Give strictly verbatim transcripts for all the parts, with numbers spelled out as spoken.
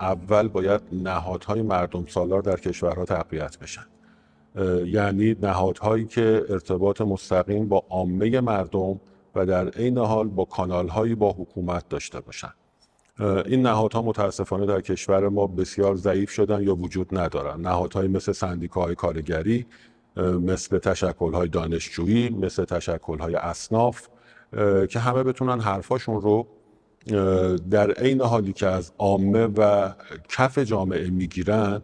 اول باید نهادهای مردم سالار در کشورها تقویت بشن، یعنی نهادهایی که ارتباط مستقیم با عامه مردم و در عین حال با کانالهایی با حکومت داشته باشن. این نهادها متاسفانه در کشور ما بسیار ضعیف شدن یا وجود ندارن. نهادهایی مثل سندیکاهای کارگری، مثل تشکل‌های دانشجویی، مثل تشکل‌های اصناف که همه بتونن حرفاشون رو در عین حالی که از عامه و کف جامعه میگیرن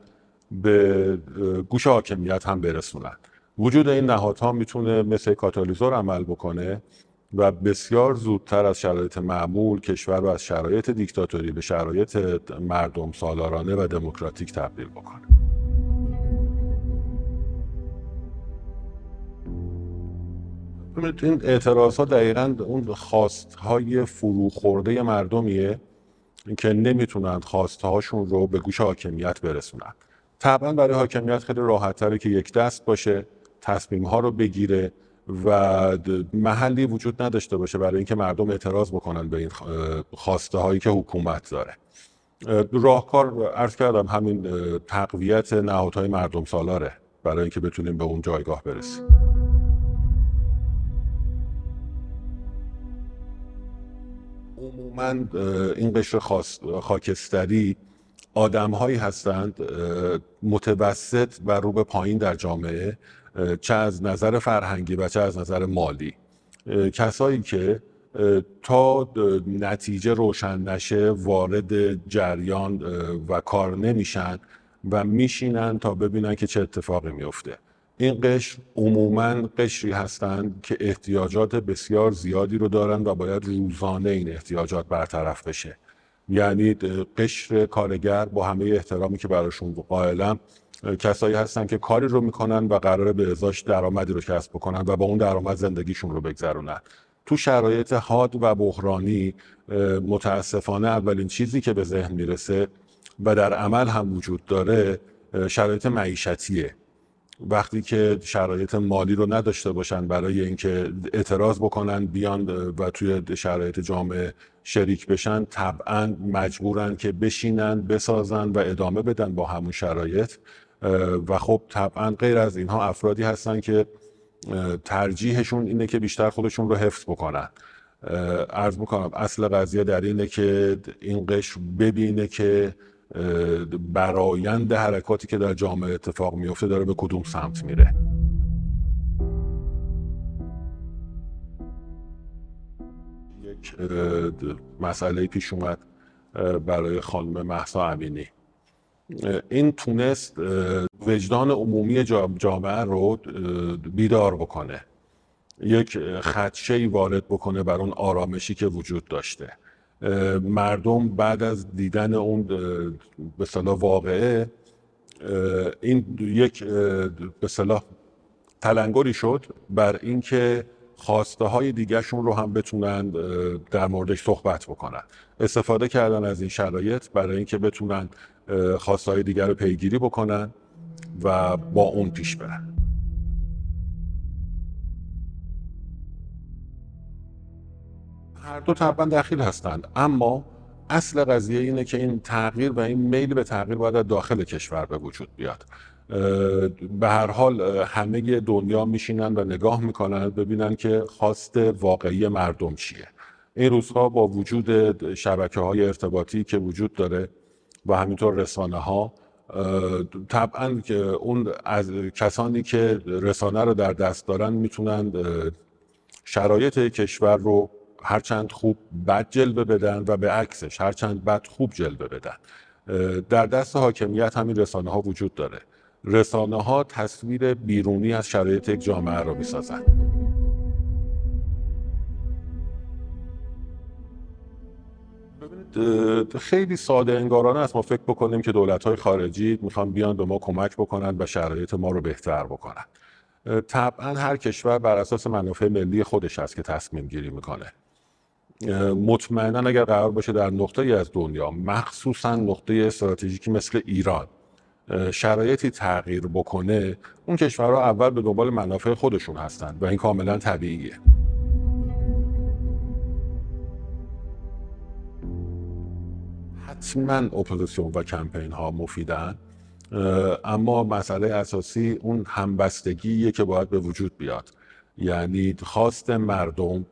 به گوش حاکمیت هم برسونن. وجود این نهادها میتونه مثل کاتالیزور عمل بکنه و بسیار زودتر از شرایط معمول کشور رو از شرایط دیکتاتوری به شرایط مردم سالارانه و دموکراتیک تبدیل بکنه. این اعتراض ها دقیقاً اون خواست های فروخورده مردمیه که نمیتونند خواسته هاشون رو به گوش حاکمیت برسونند. طبعاً برای حاکمیت خیلی راحت تره که یک دست باشه، تصمیم ها رو بگیره و محلی وجود نداشته باشه برای اینکه مردم اعتراض بکنن به این خواسته هایی که حکومت داره. راهکار عرض کردم همین تقویت نهادهای مردم سالاره برای اینکه بتونیم به اون جایگاه برسیم. عموماً این قشر خاکستری آدم‌هایی هستند متوسط و رو به پایین در جامعه، چه از نظر فرهنگی و چه از نظر مالی، کسایی که تا نتیجه روشن نشه وارد جریان و کار نمیشن و میشینن تا ببینن که چه اتفاقی میفته. این قشر عموماً قشری هستند که احتیاجات بسیار زیادی رو دارن و باید روزانه این احتیاجات برطرف بشه. یعنی قشر کارگر با همه احترامی که براشون قائلم کسایی هستن که کاری رو میکنن و قراره به ازاش درآمدی رو کسب بکنن و با اون درآمد زندگیشون رو بگذرونن. تو شرایط حاد و بحرانی متاسفانه اولین چیزی که به ذهن میرسه و در عمل هم وجود داره شرایط معیشتیه. وقتی که شرایط مالی رو نداشته باشن برای اینکه اعتراض بکنن بیان و توی شرایط جامعه شریک بشن، طبعاً مجبورن که بشینن بسازن و ادامه بدن با همون شرایط و خب طبعاً غیر از اینها افرادی هستن که ترجیحشون اینه که بیشتر خودشون رو حفظ بکنن. عرض میکنم اصل قضیه در اینه که این قشر ببینه که برآیند حرکاتی که در جامعه اتفاق میفته داره به کدوم سمت میره. یک مسئله پیش اومد برای خانم مهسا امینی. این تونست وجدان عمومی جامعه رو بیدار بکنه، یک خدشه‌ای وارد بکنه بر اون آرامشی که وجود داشته. مردم بعد از دیدن اون به اصطلاح واقعه این یک به اصطلاح تلنگری شد بر اینکه خواسته های دیگه شون رو هم بتونن در موردش صحبت بکنن. استفاده کردن از این شرایط برای اینکه بتونن خواسته های دیگه رو پیگیری بکنن و با اون پیش برن. هر دو طبعا دخیل هستند، اما اصل قضیه اینه که این تغییر و این میل به تغییر باید داخل کشور به وجود بیاد. به هر حال همه دنیا میشینن و نگاه میکنن ببینن که خواست واقعی مردم چیه. این روزها با وجود شبکه های ارتباطی که وجود داره و همینطور رسانه ها، طبعا که اون از کسانی که رسانه رو در دست دارن میتونن شرایط کشور رو هرچند خوب بد جلوه بدن و به عکسش هرچند بد خوب جلوه بدن. در دست حاکمیت همین رسانه ها وجود داره. رسانه ها تصویر بیرونی از شرایط یک جامعه را میسازن. خیلی ساده انگارانه است ما فکر بکنیم که دولت های خارجی میخوان بیان به ما کمک بکنن و شرایط ما رو بهتر بکنن. طبعا هر کشور بر اساس منافع ملی خودش هست که تصمیم گیری میکنه. مطمئنا اگر قرار باشه در نقطه ای از دنیا، مخصوصا نقطه استراتژیکی مثل ایران، شرایطی تغییر بکنه، اون کشورها اول به دنبال منافع خودشون هستن و این کاملا طبیعیه. حتما اپوزیسیون و کمپین ها مفیدن، اما مسئله اساسی اون همبستگیه که باید به وجود بیاد. یعنی خواست مردم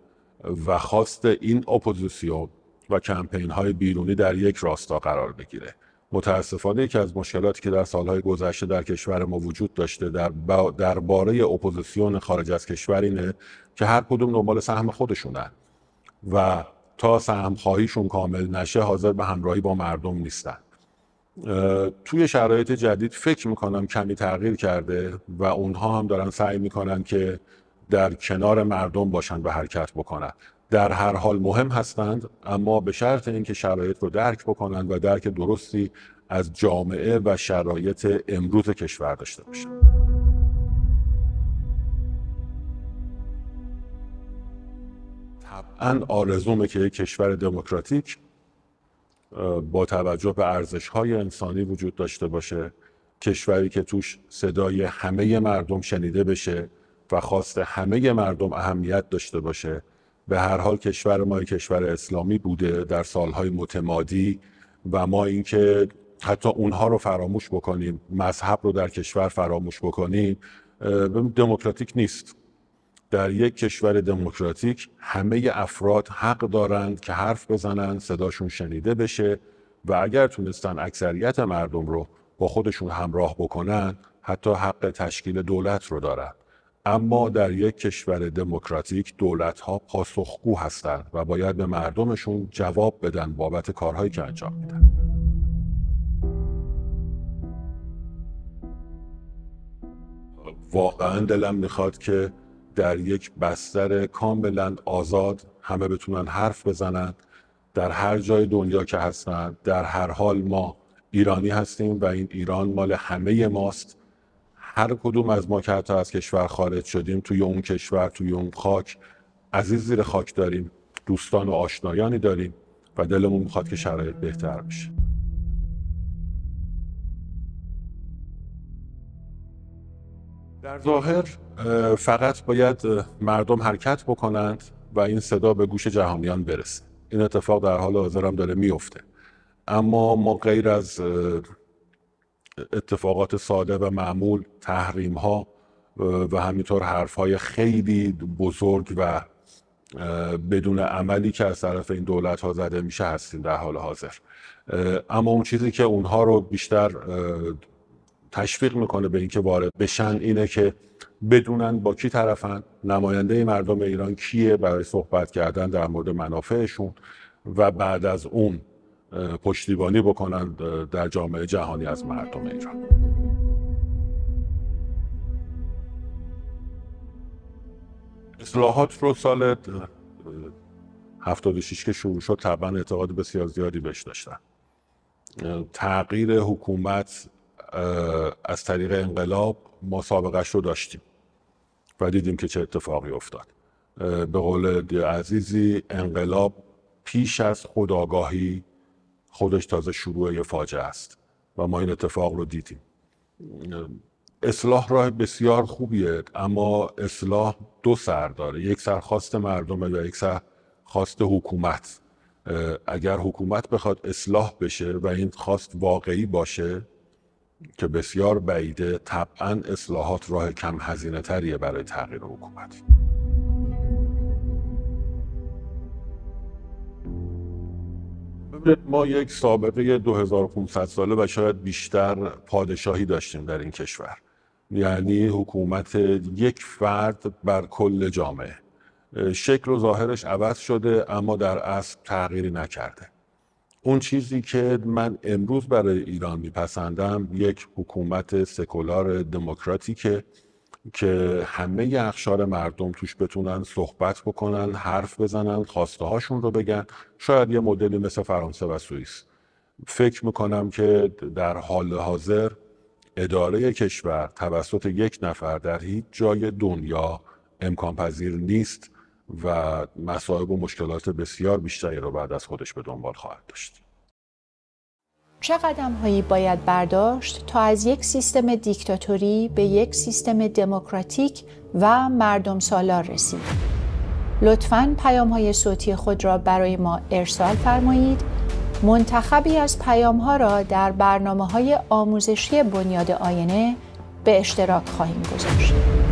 و خواست این اپوزیسیون و کمپین های بیرونی در یک راستا قرار بگیره. متاسفانه یکی از مشکلاتی که در سالهای گذشته در کشور ما وجود داشته در درباره اپوزیسیون خارج از کشور اینه که هر کدوم دنبال سهم خودشونن و تا سهمخواهیشون کامل نشه حاضر به همراهی با مردم نیستن. توی شرایط جدید فکر میکنم کمی تغییر کرده و اونها هم دارن سعی میکنن که در کنار مردم باشن و حرکت بکنن. در هر حال مهم هستند، اما به شرط اینکه شرایط رو درک بکنند و درک درستی از جامعه و شرایط امروز کشور داشته باشند. طبعاً آرزومه که یک کشور دموکراتیک با توجه به ارزش‌های انسانی وجود داشته باشه، کشوری که توش صدای همه مردم شنیده بشه و خواست همه مردم اهمیت داشته باشه. به هر حال کشور ما کشور اسلامی بوده در سالهای متمادی و ما اینکه حتی اونها رو فراموش بکنیم، مذهب رو در کشور فراموش بکنیم، دموکراتیک نیست. در یک کشور دموکراتیک همه افراد حق دارند که حرف بزنند، صداشون شنیده بشه و اگر تونستن اکثریت مردم رو با خودشون همراه بکنن، حتی حق تشکیل دولت رو دارن. اما در یک کشور دموکراتیک دولت‌ها پاسخگو هستند و باید به مردمشون جواب بدن بابت کارهایی که انجام میدن. واقعاً دلم میخواد که در یک بستر کاملاً آزاد همه بتونن حرف بزنن، در هر جای دنیا که هستن. در هر حال ما ایرانی هستیم و این ایران مال همه ماست. هر کدوم از ما که حتی از کشور خارج شدیم، توی اون کشور، توی اون خاک عزیز زیر خاک داریم، دوستان و آشنایانی داریم و دلمون میخواد که شرایط بهتر بشه. در ظاهر فقط باید مردم حرکت بکنند و این صدا به گوش جهانیان برسه. این اتفاق در حال حاضر هم داره میفته، اما ما غیر از اتفاقات ساده و معمول، تحریم ها و همینطور حرف های خیلی بزرگ و بدون عملی که از طرف این دولت ها زده میشه هستیم در حال حاضر. اما اون چیزی که اونها رو بیشتر تشویق میکنه به اینکه وارد بشن اینه که بدونن با کی طرفن، نماینده مردم ایران کیه برای صحبت کردن در مورد منافعشون و بعد از اون پشتیبانی بکنند در جامعه جهانی از مردم ایران. اصلاحات رو سال هفتاد و شش که شروع شد طبعا اعتقاد بسیار زیادی بهش داشتن. تغییر حکومت از طریق انقلاب ما سابقش رو داشتیم و دیدیم که چه اتفاقی افتاد. به قول عزیزی انقلاب پیش از خودآگاهی خودش تازه شروع یه فاجعه است و ما این اتفاق رو دیدیم. اصلاح راه بسیار خوبیه، اما اصلاح دو سر داره، یک سر خواست مردمه و یک سر خواست حکومت. اگر حکومت بخواد اصلاح بشه و این خواست واقعی باشه که بسیار بعیده، طبعا اصلاحات راه کم هزینه تریه برای تغییر حکومت. ما یک سابقه دو هزار و پانصد ساله و شاید بیشتر پادشاهی داشتیم در این کشور، یعنی حکومت یک فرد بر کل جامعه. شکل و ظاهرش عوض شده اما در اصل تغییری نکرده. اون چیزی که من امروز برای ایران میپسندم یک حکومت سکولار دموکراتیکه که همه اقشار مردم توش بتونن صحبت بکنن، حرف بزنن، خواسته هاشون رو بگن. شاید یه مدلی مثل فرانسه و سوئیس. فکر میکنم که در حال حاضر اداره کشور توسط یک نفر در هیچ جای دنیا امکان پذیر نیست و مصائب و مشکلات بسیار بیشتری رو بعد از خودش به دنبال خواهد داشت. چه قدم هایی باید برداشت تا از یک سیستم دیکتاتوری به یک سیستم دموکراتیک و مردم سالار رسید؟ لطفاً پیام های صوتی خود را برای ما ارسال فرمایید منتخبی از پیام‌ها را در برنامه‌های آموزشی بنیاد آینه به اشتراک خواهیم گذاشت.